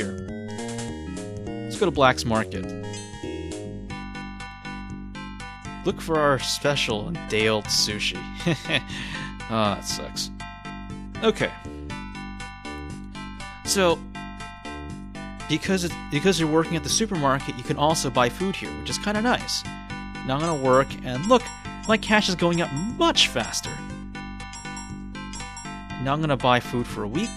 here. Let's go to Black's Market. Look for our special on day-old sushi. Ah, that sucks. Okay. So, because you're working at the supermarket, you can also buy food here, which is kind of nice. Now I'm gonna work, and look, my cash is going up much faster. Now I'm gonna buy food for a week.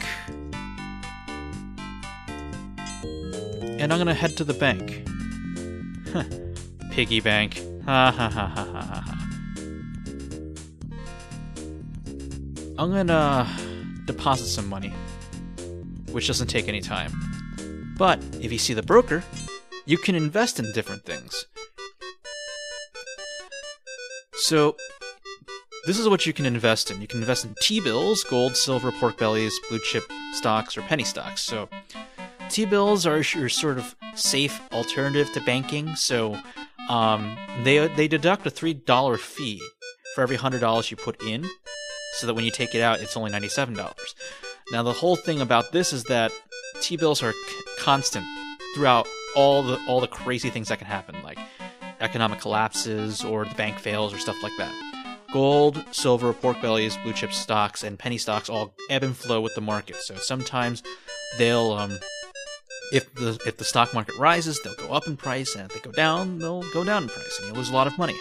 And I'm gonna head to the bank. Huh. Piggy bank. Ha ha ha ha ha ha. I'm gonna deposit some money, which doesn't take any time. But if you see the broker, you can invest in different things. So this is what you can invest in. You can invest in T-bills, gold, silver, pork bellies, blue chip stocks, or penny stocks. So T-bills are your sort of safe alternative to banking. So they deduct a $3 fee for every $100 you put in, so that when you take it out, it's only $97. Now the whole thing about this is that T-bills are constant throughout all the crazy things that can happen, like economic collapses or the bank fails or stuff like that. Gold, silver, pork bellies, blue chip stocks, and penny stocks all ebb and flow with the market. So sometimes they'll if the stock market rises, they'll go up in price, and if they go down, they'll go down in price, and you'll lose a lot of money.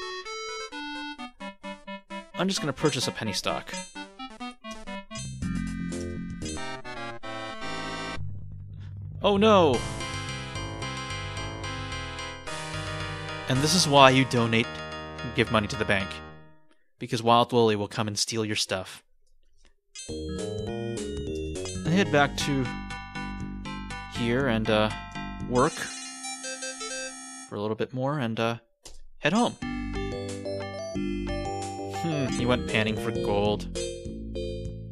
I'm just gonna purchase a penny stock. Oh no! And this is why you donate and give money to the bank. Because Wild Willy will come and steal your stuff. I head back to here and work for a little bit more and head home. You went panning for gold.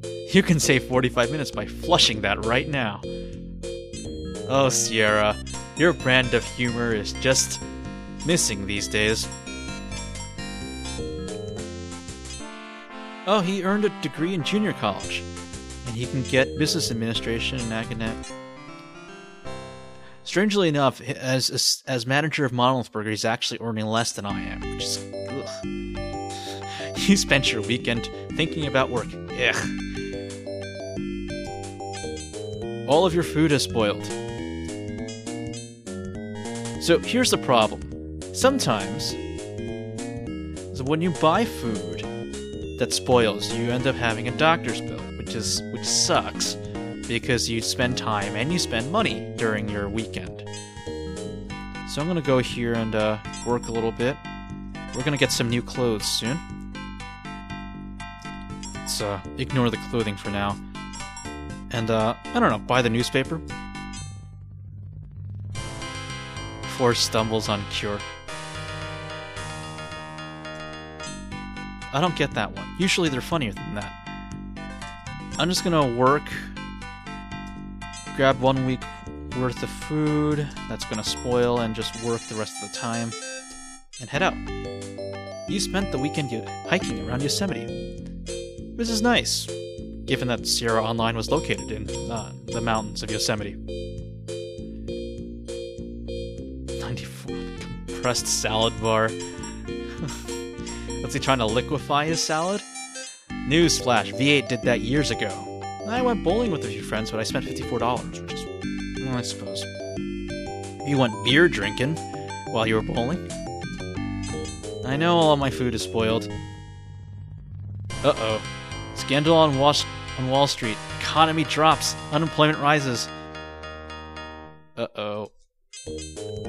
You can save 45 minutes by flushing that right now. Oh, Sierra, your brand of humor is just missing these days. Oh, he earned a degree in junior college, and he can get business administration in Agonet. Strangely enough, as manager of Monolith Burger, he's actually earning less than I am, which is... Ugh. You spent your weekend thinking about work. Ugh. All of your food is spoiled. So here's the problem. Sometimes when you buy food that spoils, you end up having a doctor's bill, which sucks because you spend time and you spend money during your weekend. So I'm gonna go here and work a little bit. We're gonna get some new clothes soon. Ignore the clothing for now. And, I don't know, buy the newspaper? Force stumbles on cure. I don't get that one. Usually they're funnier than that. I'm just gonna work. Grab 1 week worth of food that's gonna spoil and just work the rest of the time. And head out. You spent the weekend hiking around Yosemite. This is nice, given that Sierra Online was located in the mountains of Yosemite. 94 compressed salad bar. What's he trying to liquefy his salad? Newsflash, V8 did that years ago. I went bowling with a few friends, but I spent $54, which is, well, I suppose. You went beer drinking while you were bowling? I know all of my food is spoiled. Uh-oh. Scandal on Wall Street. Economy drops. Unemployment rises. Uh-oh.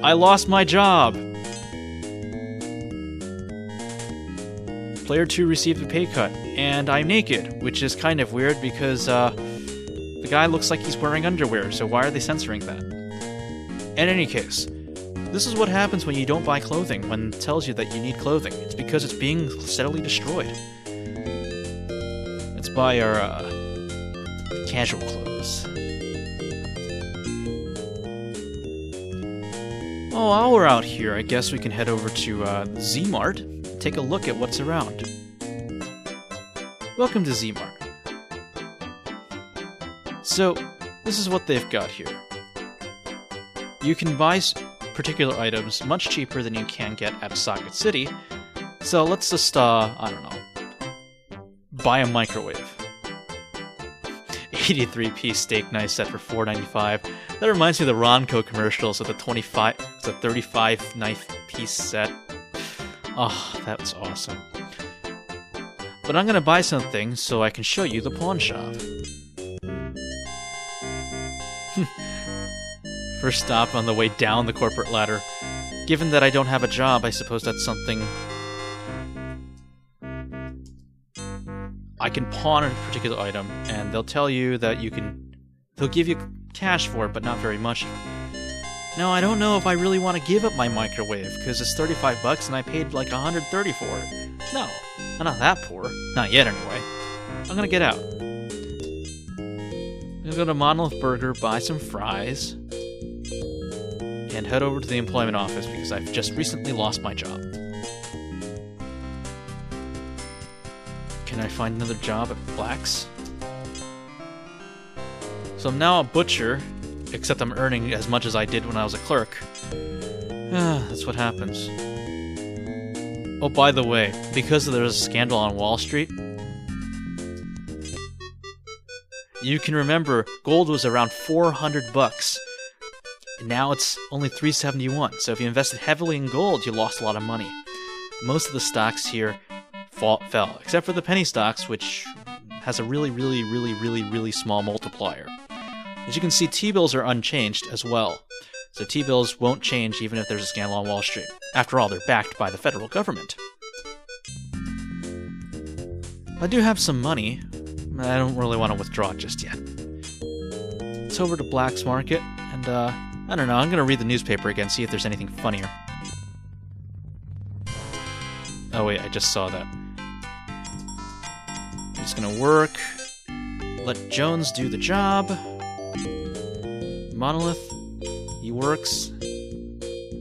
I lost my job! Player 2 received a pay cut, and I'm naked, which is kind of weird because the guy looks like he's wearing underwear, so why are they censoring that? In any case, this is what happens when you don't buy clothing, when it tells you that you need clothing. It's because it's being steadily destroyed. Buy our casual clothes. Oh, while we're out here, I guess we can head over to Zmart and take a look at what's around. Welcome to Zmart. So, this is what they've got here. You can buy particular items much cheaper than you can get at a Socket City, so let's just, I don't know, buy a microwave. 83-piece steak knife set for $4.95. That reminds me of the Ronco commercials with the 35 knife piece set. Oh, that was awesome. But I'm gonna buy something so I can show you the pawn shop. First stop on the way down the corporate ladder. Given that I don't have a job, I suppose that's something I can pawn a particular item, and they'll tell you that you can... They'll give you cash for it, but not very much. Now, I don't know if I really want to give up my microwave, because it's 35 bucks and I paid like 130 for it. No, I'm not that poor. Not yet, anyway. I'm gonna get out. I'm gonna go to Monolith Burger, buy some fries, and head over to the employment office, because I've just recently lost my job. Can I find another job at Black's? So I'm now a butcher, except I'm earning as much as I did when I was a clerk. That's what happens. Oh, by the way, because there was a scandal on Wall Street, you can remember gold was around 400 bucks. And now it's only 371, so if you invested heavily in gold, you lost a lot of money. Most of the stocks here fell, except for the penny stocks, which has a really small multiplier. As you can see, T-bills are unchanged as well, so T-bills won't change even if there's a scandal on Wall Street. After all, they're backed by the federal government. I do have some money. I don't really want to withdraw just yet. It's over to Black's Market, and I don't know, I'm going to read the newspaper again, see if there's anything funnier. Oh wait, I just saw that. It's gonna work. Let Jones do the job. Monolith, he works,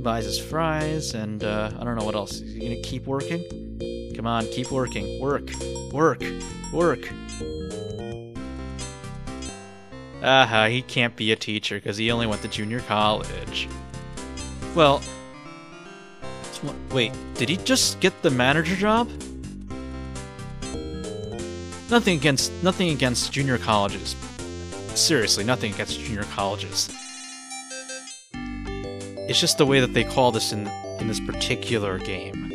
buys his fries, and I don't know what else. Is he gonna keep working? Come on, keep working. Work, work, work. Aha, he can't be a teacher because he only went to junior college. Well, wait, did he just get the manager job? Nothing against junior colleges. Seriously, nothing against junior colleges. It's just the way that they call this in this particular game.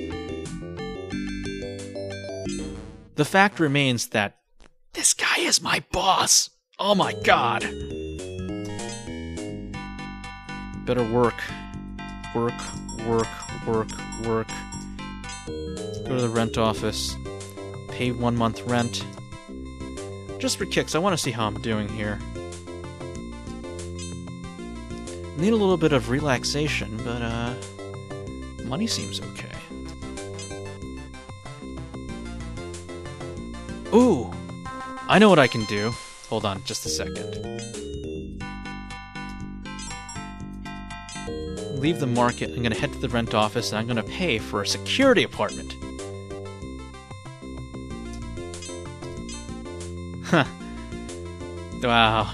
The fact remains that this guy is my boss. Oh my god. Better work. Work, work, work, work. Go to the rent office. Pay 1 month rent. Just for kicks, I want to see how I'm doing here. Need a little bit of relaxation, but money seems okay. Ooh! I know what I can do. Hold on, just a second. Leave the market, I'm gonna head to the rent office, and I'm gonna pay for a security apartment. Huh. Wow.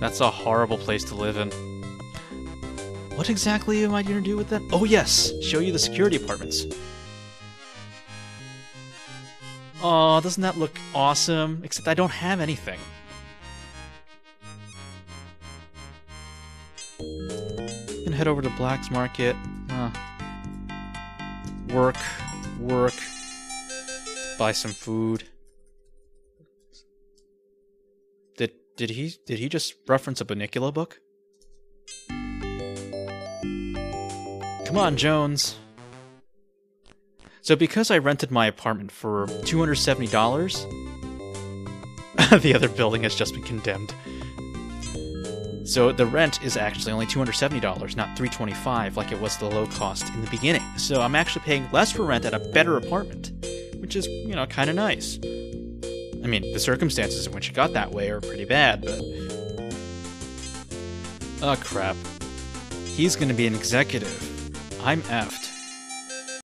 That's a horrible place to live in. What exactly am I going to do with that? Oh yes! Show you the security apartments. Aw, doesn't that look awesome? Except I don't have anything. I'm gonna head over to Black's Market. Work. Work. Buy some food. Did he just reference a Bunnicula book? Come on, Jones. So because I rented my apartment for $270, the other building has just been condemned. So the rent is actually only $270, not $325 like it was the low cost in the beginning. So I'm actually paying less for rent at a better apartment, which is, you know, kind of nice. I mean, the circumstances in which it got that way are pretty bad, but... Oh, crap. He's gonna be an executive. I'm effed.